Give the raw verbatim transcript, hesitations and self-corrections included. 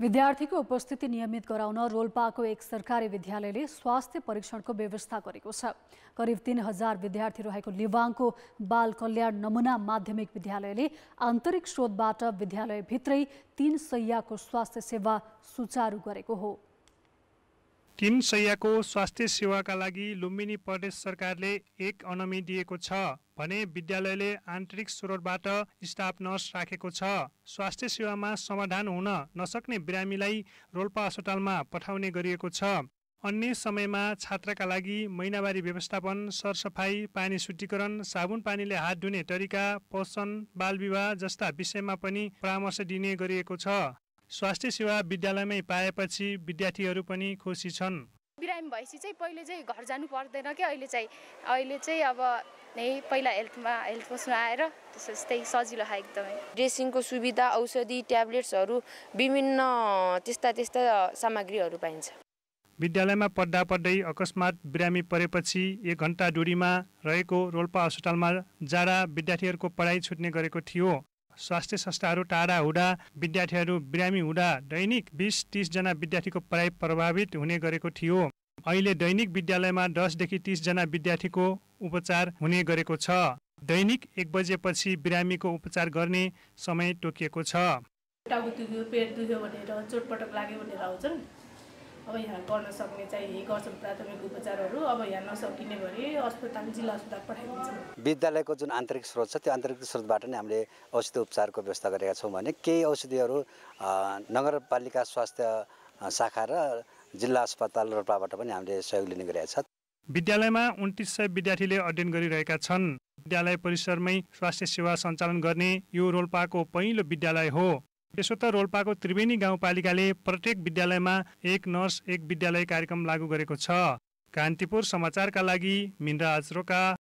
विद्यार्थीको उपस्थिति नियमित गराउन रोल्पाको एक सरकारी विद्यालयले स्वास्थ्य परीक्षणको व्यवस्था गरेको छ। करिब तीन हजार विद्यार्थी रहेको लिवाङको बालकल्याण नमूना माध्यमिक विद्यालयले आन्तरिक स्रोतबाट विद्यालयभित्रै तीन शय्याको स्वास्थ्य सेवा सुचारु गरेको हो। तीन शय्याको स्वास्थ्य सेवाका लागि लुम्बिनी प्रदेश सरकारले एक अनुमति दिएको छ भने विद्यालयले आन्तरिक स्रोतबाट स्टाफ नर्स राखेको छ। स्वास्थ्य सेवामा समाधान हुन नसक्ने बिरामीलाई रोल्पा अस्पतालमा पठाउने गरिएको छ। अन्य समयमा छात्रका लागि महिनावारी व्यवस्थापन, सरसफाई, पानी शुद्धिकरण, साबुन पानीले हात धुने तरिका, पोषण, बालविवाह जस्ता विषयमा पनि परामर्श दिने गरिएको छ। स्वास्थ्य सेवा विद्यालयमै पाएपछि विद्यार्थीहरू पनि खुसी छन्। बिरामी भएपछि चाहिँ पहिले चाहिँ घर जानु पर्दैन के। अहिले चाहिँ अहिले चाहिँ अब नै पहिला हेल्थमा हेल्थ पोस्टमा आएर त्यस्तै सजिलो छ एकदमै। ड्रेसिङको सुविधा, औषधि, ट्याब्लेट्सहरू विभिन्न त्यस्ता त्यस्ता सामग्रीहरू पाइन्छ। विद्यालयमा पढ्दा पढ्दै अकस्मात बिरामी परेपछि एक घण्टा दूरीमा रहेको रोल्पा अस्पतालमा जाँदा विद्यार्थीहरूको पढाइ छुट्ने गरेको थियो। स्वास्थ्य संस्थाहरू टाढा हुँदा विद्यार्थीहरू बिरामी हुँदा दैनिक बीस तीस जना विद्यार्थीको पढाइ प्रभावित हुने गरेको थियो। अहिले दैनिक विद्यालयमा दस देखि तीस जना विद्यार्थीको उपचार हुने गरेको छ। दैनिक एक बजेपछि बिरामीको उपचार गर्ने समय तोकिएको छ। टाउको दुख्यो, पेट दुख्यो भनेर चोटपटक लाग्यो भनेर आउँछन्। अब यहाँ गर्न सक्ने चाहिँ गर्छन् प्राथमिक उपचारहरू। अब यहाँ नसकिने भने अस्पताल जिल्ला अस्पताल पठाइदिन्छन्। विद्यालयको जुन आन्तरिक स्रोत छ त्यो आन्तरिक स्रोतबाट नै हामीले औषधि उपचारको व्यवस्था गरेका छौँ भने केही औषधिहरू नगरपालिका स्वास्थ्य शाखा र जिल्ला अस्पताल रोल्पाबाट पनि हामीले सहयोग लिने गरेका छ। विद्यालयमा उन्तिस सय विद्यार्थीले अध्ययन गरिरहेका छन्। विद्यालय परिसरमै स्वास्थ्य सेवा सञ्चालन गर्ने यो रोल्पाको पहिलो विद्यालय हो। त्यसो त रोल्पाको त्रिवेनी गाउँपालिकाले प्रत्येक विद्यालयमा एक नर्स एक विद्यालय कार्यक्रम लागू गरेको छ। कान्तिपुर समाचारका लागि मिन्द्रा आजरोका।